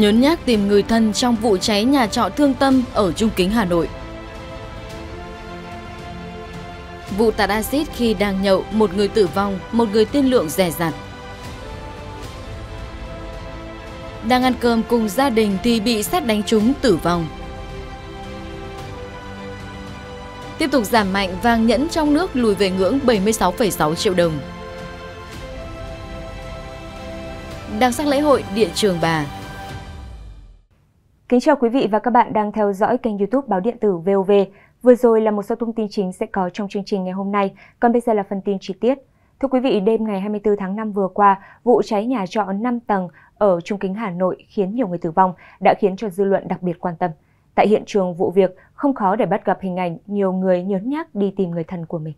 nhớn nhác tìm người thân trong vụ cháy nhà trọ thương tâm ở Trung Kính, Hà Nội. Vụ tạt acid khi đang nhậu, một người tử vong, một người tiên lượng dè dặt. Đang ăn cơm cùng gia đình thì bị sét đánh trúng tử vong. Tiếp tục giảm mạnh, vàng nhẫn trong nước lùi về ngưỡng 76,6 triệu đồng. Đặc sắc lễ hội Điện Trường Bà. Kính chào quý vị và các bạn đang theo dõi kênh YouTube Báo Điện tử VOV. Vừa rồi là một số thông tin chính sẽ có trong chương trình ngày hôm nay, còn bây giờ là phần tin chi tiết. Thưa quý vị, đêm ngày 24 tháng 5 vừa qua, vụ cháy nhà trọ 5 tầng ở Trung Kính, Hà Nội khiến nhiều người tử vong đã khiến cho dư luận đặc biệt quan tâm. Tại hiện trường vụ việc, không khó để bắt gặp hình ảnh nhiều người nhớn nhác đi tìm người thân của mình.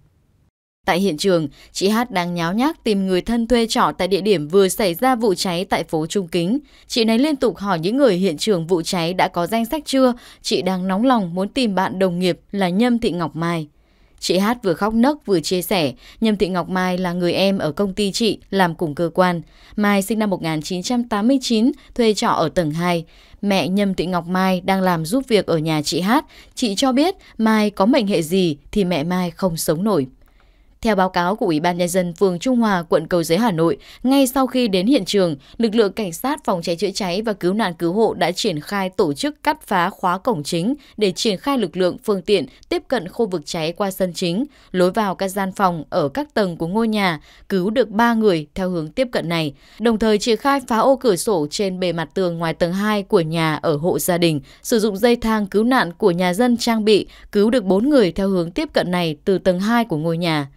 Tại hiện trường, chị Hát đang nháo nhác tìm người thân thuê trọ tại địa điểm vừa xảy ra vụ cháy tại phố Trung Kính. Chị này liên tục hỏi những người hiện trường vụ cháy đã có danh sách chưa, chị đang nóng lòng muốn tìm bạn đồng nghiệp là Nhâm Thị Ngọc Mai. Chị Hát vừa khóc nấc vừa chia sẻ, Nhâm Thị Ngọc Mai là người em ở công ty chị, làm cùng cơ quan. Mai sinh năm 1989, thuê trọ ở tầng 2. Mẹ Nhâm Thị Ngọc Mai đang làm giúp việc ở nhà chị Hát. Chị cho biết Mai có mệnh hệ gì thì mẹ Mai không sống nổi. Theo báo cáo của Ủy ban Nhân dân phường Trung Hòa, quận Cầu Giấy, Hà Nội, ngay sau khi đến hiện trường, lực lượng cảnh sát phòng cháy chữa cháy và cứu nạn cứu hộ đã triển khai tổ chức cắt phá khóa cổng chính để triển khai lực lượng phương tiện tiếp cận khu vực cháy qua sân chính, lối vào các gian phòng ở các tầng của ngôi nhà, cứu được 3 người theo hướng tiếp cận này, đồng thời triển khai phá ô cửa sổ trên bề mặt tường ngoài tầng 2 của nhà ở hộ gia đình, sử dụng dây thang cứu nạn của nhà dân trang bị, cứu được 4 người theo hướng tiếp cận này từ tầng 2 của ngôi nhà.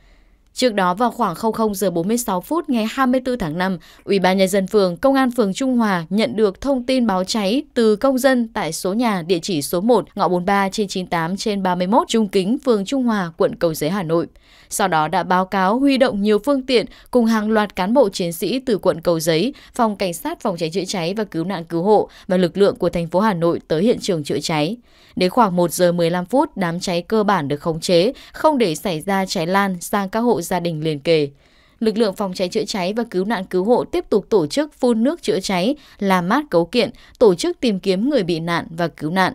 Trước đó vào khoảng 00:46 ngày 24 tháng 5, Ủy ban Nhân dân phường, Công an phường Trung Hòa nhận được thông tin báo cháy từ công dân tại số nhà địa chỉ số 1 ngõ 43/98/31 Trung Kính, phường Trung Hòa, quận Cầu Giấy, Hà Nội. Sau đó đã báo cáo huy động nhiều phương tiện cùng hàng loạt cán bộ chiến sĩ từ quận Cầu Giấy, phòng cảnh sát phòng cháy chữa cháy và cứu nạn cứu hộ và lực lượng của thành phố Hà Nội tới hiện trường chữa cháy. Đến khoảng 1 giờ 15 phút, đám cháy cơ bản được khống chế, không để xảy ra cháy lan sang các hộ gia đình liền kề. Lực lượng phòng cháy chữa cháy và cứu nạn cứu hộ tiếp tục tổ chức phun nước chữa cháy, làm mát cấu kiện, tổ chức tìm kiếm người bị nạn và cứu nạn.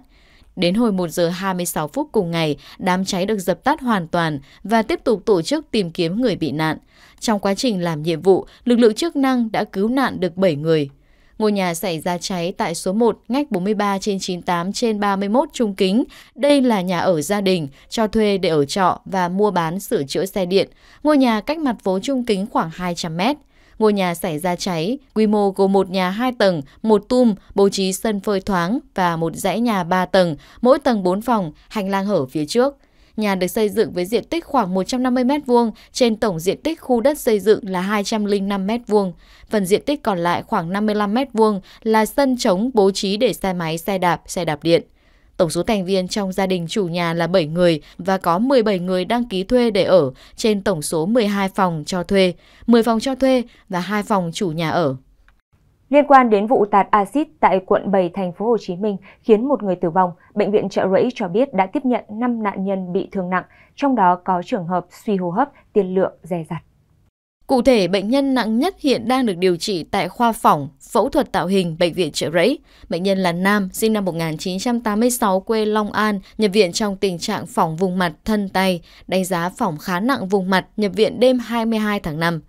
Đến hồi 1 giờ 26 phút cùng ngày, đám cháy được dập tắt hoàn toàn và tiếp tục tổ chức tìm kiếm người bị nạn. Trong quá trình làm nhiệm vụ, lực lượng chức năng đã cứu nạn được 7 người. Ngôi nhà xảy ra cháy tại số 1 ngách 43/98/31 Trung Kính. Đây là nhà ở gia đình, cho thuê để ở trọ và mua bán sửa chữa xe điện. Ngôi nhà cách mặt phố Trung Kính khoảng 200 mét. Ngôi nhà xảy ra cháy, quy mô gồm một nhà 2 tầng, một tum, bố trí sân phơi thoáng và một dãy nhà 3 tầng, mỗi tầng 4 phòng, hành lang hở phía trước. Nhà được xây dựng với diện tích khoảng 150 m2 trên tổng diện tích khu đất xây dựng là 205 m2. Phần diện tích còn lại khoảng 55 m2 là sân trống bố trí để xe máy, xe đạp điện. Tổng số thành viên trong gia đình chủ nhà là 7 người và có 17 người đăng ký thuê để ở trên tổng số 12 phòng cho thuê, 10 phòng cho thuê và 2 phòng chủ nhà ở. Liên quan đến vụ tạt acid tại quận 7 thành phố Hồ Chí Minh khiến một người tử vong, bệnh viện Chợ Rẫy cho biết đã tiếp nhận 5 nạn nhân bị thương nặng, trong đó có trường hợp suy hô hấp, tiên lượng dè dặt. Cụ thể, bệnh nhân nặng nhất hiện đang được điều trị tại khoa phòng phẫu thuật tạo hình bệnh viện Chợ Rẫy. Bệnh nhân là nam, sinh năm 1986, quê Long An, nhập viện trong tình trạng phỏng vùng mặt, thân tay, đánh giá phỏng khá nặng vùng mặt, nhập viện đêm 22 tháng 5.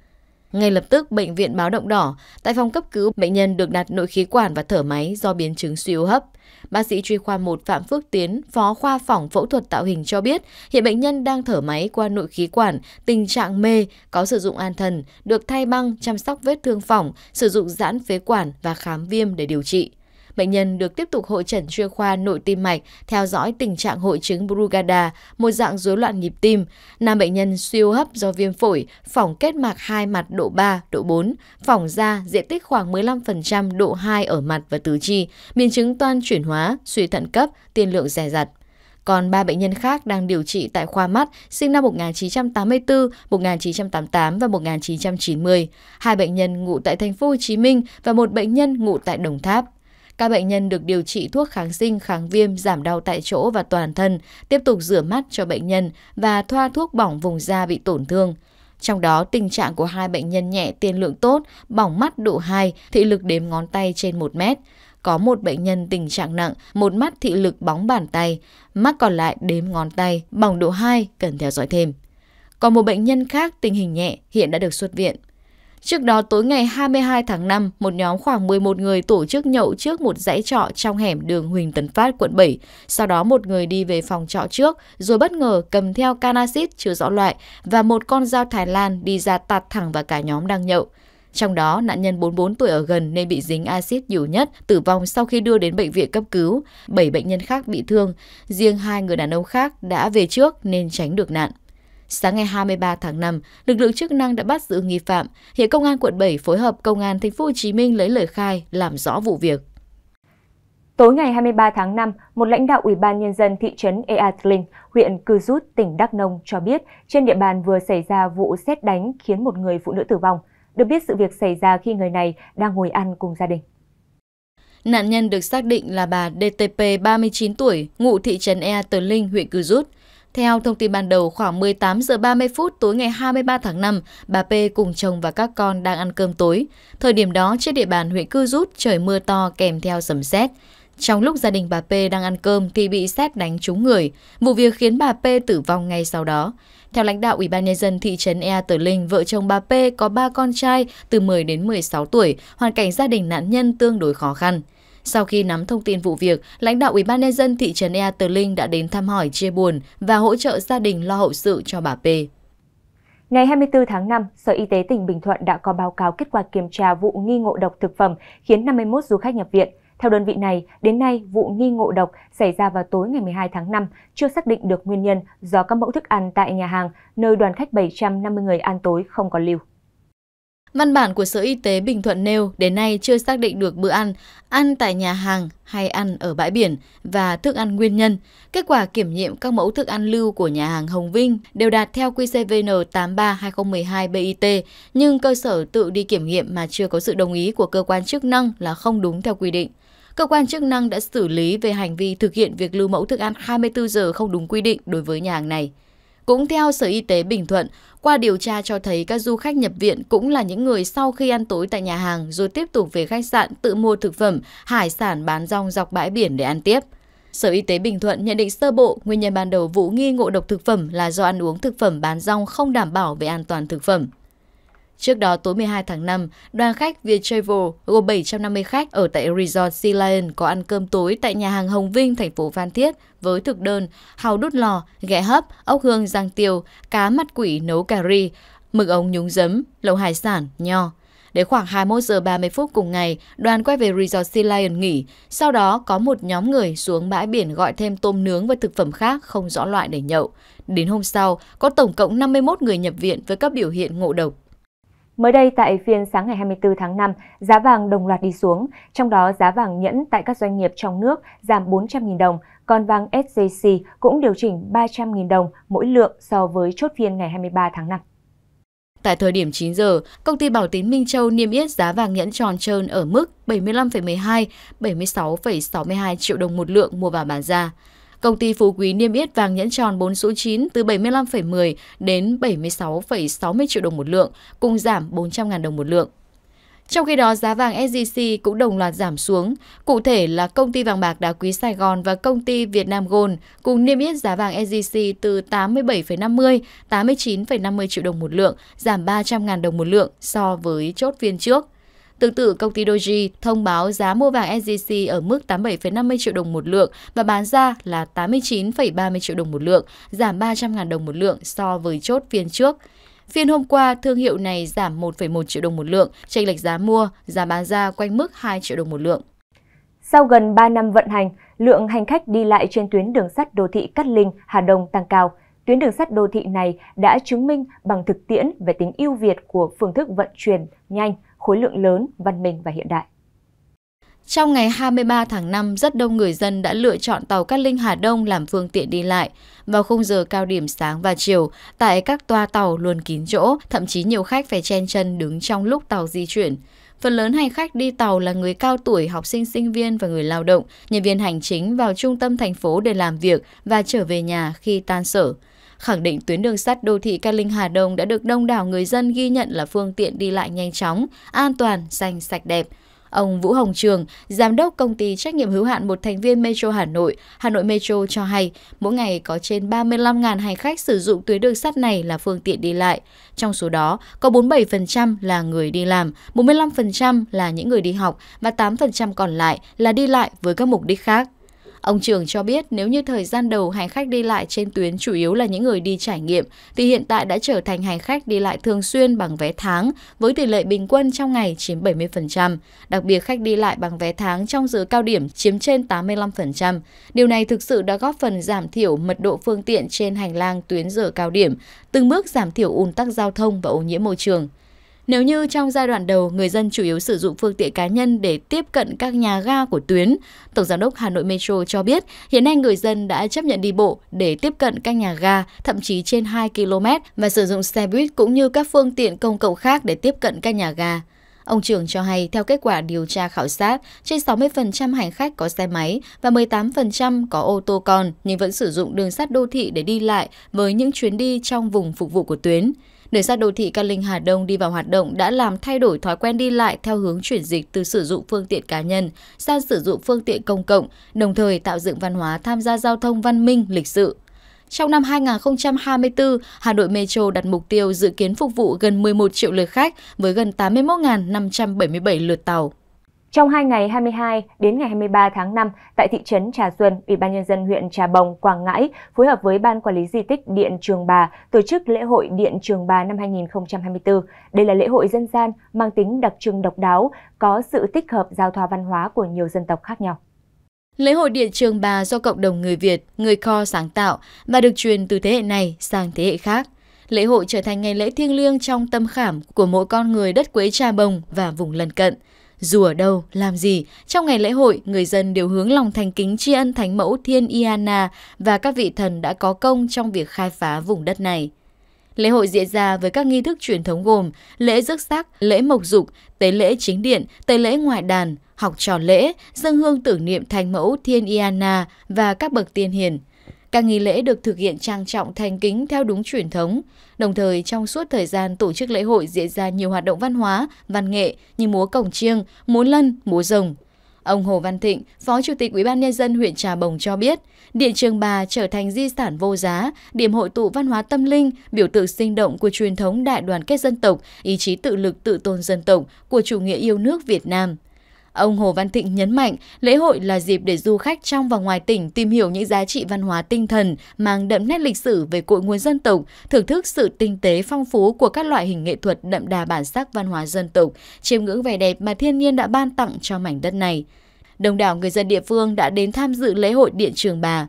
Ngay lập tức, bệnh viện báo động đỏ. Tại phòng cấp cứu, bệnh nhân được đặt nội khí quản và thở máy do biến chứng suy hô hấp. Bác sĩ chuyên khoa 1 Phạm Phước Tiến, phó khoa phòng phẫu thuật tạo hình cho biết, hiện bệnh nhân đang thở máy qua nội khí quản, tình trạng mê, có sử dụng an thần, được thay băng, chăm sóc vết thương phỏng, sử dụng giãn phế quản và khám viêm để điều trị. Bệnh nhân được tiếp tục hội chẩn chuyên khoa nội tim mạch, theo dõi tình trạng hội chứng Brugada, một dạng rối loạn nhịp tim. Nam bệnh nhân suy hô hấp do viêm phổi, phỏng kết mạc hai mặt độ 3, độ 4, phỏng da diện tích khoảng 15% độ 2 ở mặt và tứ chi, biến chứng toan chuyển hóa, suy thận cấp, tiên lượng dè dặt. Còn 3 bệnh nhân khác đang điều trị tại khoa mắt, sinh năm 1984, 1988 và 1990. 2 bệnh nhân ngụ tại thành phố Hồ Chí Minh và 1 bệnh nhân ngụ tại Đồng Tháp. Các bệnh nhân được điều trị thuốc kháng sinh, kháng viêm, giảm đau tại chỗ và toàn thân, tiếp tục rửa mắt cho bệnh nhân và thoa thuốc bỏng vùng da bị tổn thương. Trong đó, tình trạng của 2 bệnh nhân nhẹ, tiên lượng tốt, bỏng mắt độ 2, thị lực đếm ngón tay trên 1 mét. có một bệnh nhân tình trạng nặng, một mắt thị lực bóng bàn tay, mắt còn lại đếm ngón tay, bỏng độ 2, cần theo dõi thêm. Còn một bệnh nhân khác tình hình nhẹ, hiện đã được xuất viện. Trước đó tối ngày 22 tháng 5, một nhóm khoảng 11 người tổ chức nhậu trước một dãy trọ trong hẻm đường Huỳnh Tấn Phát, quận 7. Sau đó một người đi về phòng trọ trước, rồi bất ngờ cầm theo can axit chưa rõ loại và một con dao Thái Lan đi ra tạt thẳng vào cả nhóm đang nhậu. Trong đó, nạn nhân 44 tuổi ở gần nên bị dính axit nhiều nhất, tử vong sau khi đưa đến bệnh viện cấp cứu. 7 bệnh nhân khác bị thương, riêng 2 người đàn ông khác đã về trước nên tránh được nạn. Sáng ngày 23 tháng 5, lực lượng chức năng đã bắt giữ nghi phạm. Hiện Công an quận 7 phối hợp Công an Thành phố Hồ Chí Minh lấy lời khai làm rõ vụ việc. Tối ngày 23 tháng 5, một lãnh đạo Ủy ban Nhân dân thị trấn Ea Tling, huyện Cư Rút, tỉnh Đắk Nông cho biết trên địa bàn vừa xảy ra vụ sét đánh khiến một người phụ nữ tử vong. Được biết sự việc xảy ra khi người này đang ngồi ăn cùng gia đình. Nạn nhân được xác định là bà DTP 39 tuổi, ngụ thị trấn Ea Tling, huyện Cư Rút. Theo thông tin ban đầu, khoảng 18:30 tối ngày 23 tháng 5, bà P cùng chồng và các con đang ăn cơm tối. Thời điểm đó, trên địa bàn huyện Cư Rút, trời mưa to kèm theo sấm sét. Trong lúc gia đình bà P đang ăn cơm thì bị sét đánh trúng người. Vụ việc khiến bà P tử vong ngay sau đó. Theo lãnh đạo Ủy ban Nhân dân thị trấn Ea Tờ Linh, vợ chồng bà P có 3 con trai từ 10 đến 16 tuổi, hoàn cảnh gia đình nạn nhân tương đối khó khăn. Sau khi nắm thông tin vụ việc, lãnh đạo Ủy ban Nhân dân thị trấn Ea Tờ Linh đã đến thăm hỏi chia buồn và hỗ trợ gia đình lo hậu sự cho bà P. Ngày 24 tháng 5, Sở Y tế tỉnh Bình Thuận đã có báo cáo kết quả kiểm tra vụ nghi ngộ độc thực phẩm khiến 51 du khách nhập viện. Theo đơn vị này, đến nay vụ nghi ngộ độc xảy ra vào tối ngày 12 tháng 5, chưa xác định được nguyên nhân do các mẫu thức ăn tại nhà hàng nơi đoàn khách 750 người ăn tối không có lưu. Văn bản của Sở Y tế Bình Thuận nêu đến nay chưa xác định được bữa ăn tại nhà hàng hay ăn ở bãi biển và thức ăn nguyên nhân. Kết quả kiểm nghiệm các mẫu thức ăn lưu của nhà hàng Hồng Vinh đều đạt theo QCVN 83/2012 BIT, nhưng cơ sở tự đi kiểm nghiệm mà chưa có sự đồng ý của cơ quan chức năng là không đúng theo quy định. Cơ quan chức năng đã xử lý về hành vi thực hiện việc lưu mẫu thức ăn 24 giờ không đúng quy định đối với nhà hàng này. Cũng theo Sở Y tế Bình Thuận, qua điều tra cho thấy các du khách nhập viện cũng là những người sau khi ăn tối tại nhà hàng rồi tiếp tục về khách sạn tự mua thực phẩm, hải sản bán rong dọc bãi biển để ăn tiếp. Sở Y tế Bình Thuận nhận định sơ bộ nguyên nhân ban đầu vụ nghi ngộ độc thực phẩm là do ăn uống thực phẩm bán rong không đảm bảo về an toàn thực phẩm. Trước đó, tối 12 tháng 5, đoàn khách Việt Travel gồm 750 khách ở tại Resort Sea Lion có ăn cơm tối tại nhà hàng Hồng Vinh, thành phố Phan Thiết với thực đơn hàu đút lò, ghẹ hấp, ốc hương rang tiêu, cá mặt quỷ nấu cà ri, mực ống nhúng giấm, lẩu hải sản, nho. Đến khoảng 21:30 cùng ngày, đoàn quay về Resort Sea Lion nghỉ. Sau đó, có một nhóm người xuống bãi biển gọi thêm tôm nướng và thực phẩm khác không rõ loại để nhậu. Đến hôm sau, có tổng cộng 51 người nhập viện với các biểu hiện ngộ độc. Mới đây, tại phiên sáng ngày 24 tháng 5, giá vàng đồng loạt đi xuống, trong đó giá vàng nhẫn tại các doanh nghiệp trong nước giảm 400.000 đồng, còn vàng SJC cũng điều chỉnh 300.000 đồng mỗi lượng so với chốt phiên ngày 23 tháng 5. Tại thời điểm 9 giờ, công ty Bảo Tín Minh Châu niêm yết giá vàng nhẫn tròn trơn ở mức 75,12, 76,62 triệu đồng một lượng mua vào bán ra. Công ty Phú Quý niêm yết vàng nhẫn tròn 4 số 9 từ 75,10 đến 76,60 triệu đồng một lượng, cùng giảm 400.000 đồng một lượng. Trong khi đó, giá vàng SJC cũng đồng loạt giảm xuống. Cụ thể là công ty vàng bạc đá quý Sài Gòn và công ty Việt Nam Gold cùng niêm yết giá vàng SJC từ 87,50, 89,50 triệu đồng một lượng, giảm 300.000 đồng một lượng so với chốt phiên trước. Tương tự, công ty Doji thông báo giá mua vàng SJC ở mức 87,50 triệu đồng một lượng và bán ra là 89,30 triệu đồng một lượng, giảm 300.000 đồng một lượng so với chốt phiên trước. Phiên hôm qua, thương hiệu này giảm 1,1 triệu đồng một lượng, chênh lệch giá mua, giá bán ra quanh mức 2 triệu đồng một lượng. Sau gần 3 năm vận hành, lượng hành khách đi lại trên tuyến đường sắt đô thị Cát Linh-Hà Đông tăng cao. Tuyến đường sắt đô thị này đã chứng minh bằng thực tiễn về tính ưu việt của phương thức vận chuyển nhanh, khối lượng lớn, văn minh và hiện đại. Trong ngày 23 tháng 5, rất đông người dân đã lựa chọn tàu Cát Linh Hà Đông làm phương tiện đi lại. Vào khung giờ cao điểm sáng và chiều, tại các toa tàu luôn kín chỗ, thậm chí nhiều khách phải chen chân đứng trong lúc tàu di chuyển. Phần lớn hành khách đi tàu là người cao tuổi, học sinh, sinh viên và người lao động, nhân viên hành chính vào trung tâm thành phố để làm việc và trở về nhà khi tan sở. Khẳng định tuyến đường sắt đô thị Cát Linh Hà Đông đã được đông đảo người dân ghi nhận là phương tiện đi lại nhanh chóng, an toàn, xanh, sạch đẹp. Ông Vũ Hồng Trường, giám đốc công ty trách nhiệm hữu hạn một thành viên Metro Hà Nội, Hà Nội Metro cho hay, mỗi ngày có trên 35.000 hành khách sử dụng tuyến đường sắt này là phương tiện đi lại. Trong số đó, có 47% là người đi làm, 45% là những người đi học và 8% còn lại là đi lại với các mục đích khác. Ông Trường cho biết nếu như thời gian đầu hành khách đi lại trên tuyến chủ yếu là những người đi trải nghiệm, thì hiện tại đã trở thành hành khách đi lại thường xuyên bằng vé tháng với tỷ lệ bình quân trong ngày chiếm 70%. Đặc biệt khách đi lại bằng vé tháng trong giờ cao điểm chiếm trên 85%. Điều này thực sự đã góp phần giảm thiểu mật độ phương tiện trên hành lang tuyến giờ cao điểm, từng bước giảm thiểu ùn tắc giao thông và ô nhiễm môi trường. Nếu như trong giai đoạn đầu, người dân chủ yếu sử dụng phương tiện cá nhân để tiếp cận các nhà ga của tuyến, Tổng Giám đốc Hà Nội Metro cho biết hiện nay người dân đã chấp nhận đi bộ để tiếp cận các nhà ga, thậm chí trên 2 km và sử dụng xe buýt cũng như các phương tiện công cộng khác để tiếp cận các nhà ga. Ông Trường cho hay, theo kết quả điều tra khảo sát, trên 60% hành khách có xe máy và 18% có ô tô con nhưng vẫn sử dụng đường sắt đô thị để đi lại với những chuyến đi trong vùng phục vụ của tuyến. Đường sắt đô thị Cát Linh-Hà Đông đi vào hoạt động đã làm thay đổi thói quen đi lại theo hướng chuyển dịch từ sử dụng phương tiện cá nhân sang sử dụng phương tiện công cộng, đồng thời tạo dựng văn hóa tham gia giao thông văn minh, lịch sự. Trong năm 2024, Hà Nội Metro đặt mục tiêu dự kiến phục vụ gần 11 triệu lượt khách với gần 81.577 lượt tàu. Trong 2 ngày 22 đến ngày 23 tháng 5, tại thị trấn Trà Xuân, Ủy ban Nhân dân huyện Trà Bồng, Quảng Ngãi phối hợp với Ban Quản lý Di tích Điện Trường Bà tổ chức lễ hội Điện Trường Bà năm 2024. Đây là lễ hội dân gian mang tính đặc trưng độc đáo, có sự tích hợp giao thoa văn hóa của nhiều dân tộc khác nhau. Lễ hội Điện Trường Bà do cộng đồng người Việt, người Kho sáng tạo và được truyền từ thế hệ này sang thế hệ khác. Lễ hội trở thành ngày lễ thiêng liêng trong tâm khảm của mỗi con người đất Quế Trà Bồng và vùng lân cận. Dù ở đâu, làm gì, trong ngày lễ hội, người dân đều hướng lòng thành kính tri ân Thánh mẫu Thiên Y A Na và các vị thần đã có công trong việc khai phá vùng đất này. Lễ hội diễn ra với các nghi thức truyền thống gồm lễ rước xác, lễ mộc dục, tế lễ chính điện, tế lễ ngoại đàn, học trò lễ, dâng hương tưởng niệm Thánh mẫu Thiên Y A Na và các bậc tiên hiền. Các nghi lễ được thực hiện trang trọng thành kính theo đúng truyền thống. Đồng thời, trong suốt thời gian tổ chức lễ hội diễn ra nhiều hoạt động văn hóa, văn nghệ như múa cổng chiêng, múa lân, múa rồng. Ông Hồ Văn Thịnh, Phó Chủ tịch Ủy ban Nhân dân huyện Trà Bồng cho biết, Điện Trường Bà trở thành di sản vô giá, điểm hội tụ văn hóa tâm linh, biểu tượng sinh động của truyền thống đại đoàn kết dân tộc, ý chí tự lực tự tôn dân tộc của chủ nghĩa yêu nước Việt Nam. Ông Hồ Văn Thịnh nhấn mạnh, lễ hội là dịp để du khách trong và ngoài tỉnh tìm hiểu những giá trị văn hóa tinh thần, mang đậm nét lịch sử về cội nguồn dân tộc, thưởng thức sự tinh tế phong phú của các loại hình nghệ thuật đậm đà bản sắc văn hóa dân tộc, chiêm ngưỡng vẻ đẹp mà thiên nhiên đã ban tặng cho mảnh đất này. Đông đảo người dân địa phương đã đến tham dự lễ hội Điện Trường Bà.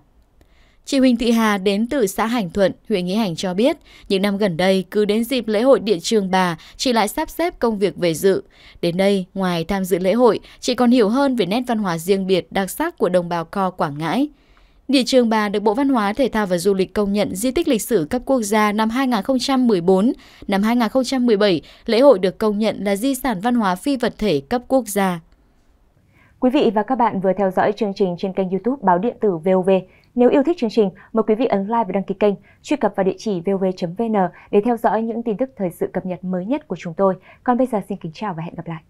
Chị Huỳnh Thị Hà đến từ xã Hành Thuận, huyện Nghĩa Hành cho biết, những năm gần đây cứ đến dịp lễ hội Điện Trường Bà, chị lại sắp xếp công việc về dự. Đến đây, ngoài tham dự lễ hội, chị còn hiểu hơn về nét văn hóa riêng biệt đặc sắc của đồng bào Kho Quảng Ngãi. Điện Trường Bà được Bộ Văn hóa, Thể thao và Du lịch công nhận di tích lịch sử cấp quốc gia năm 2014. Năm 2017, lễ hội được công nhận là di sản văn hóa phi vật thể cấp quốc gia. Quý vị và các bạn vừa theo dõi chương trình trên kênh YouTube Báo Điện tử VOV. Nếu yêu thích chương trình, mời quý vị ấn like và đăng ký kênh, truy cập vào địa chỉ vov.vn để theo dõi những tin tức thời sự cập nhật mới nhất của chúng tôi. Còn bây giờ xin kính chào và hẹn gặp lại!